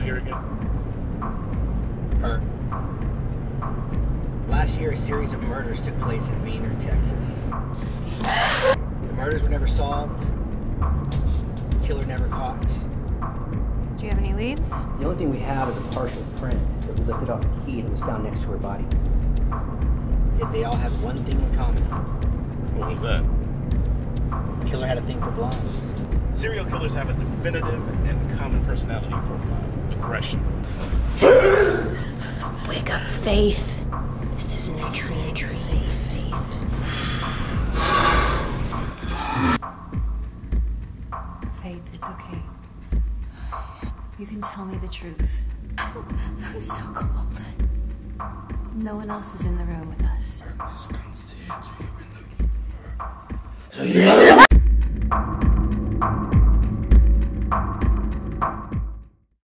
out here again. Her. Last year, a series of murders took place in Meaner, Texas. The murders were never solved. The killer never caught. Do you have any leads? The only thing we have is a partial print that we lifted off a key that was found next to her body. Yet they all have one thing in common. What was that? The killer had a thing for blondes. Serial killers have a definitive and common personality profile. Aggression. Wake up, Faith. This isn't a dream. It's a dream. Faith. Faith, it's okay. You can tell me the truth. I'm so cold. No one else is in the room with us. So you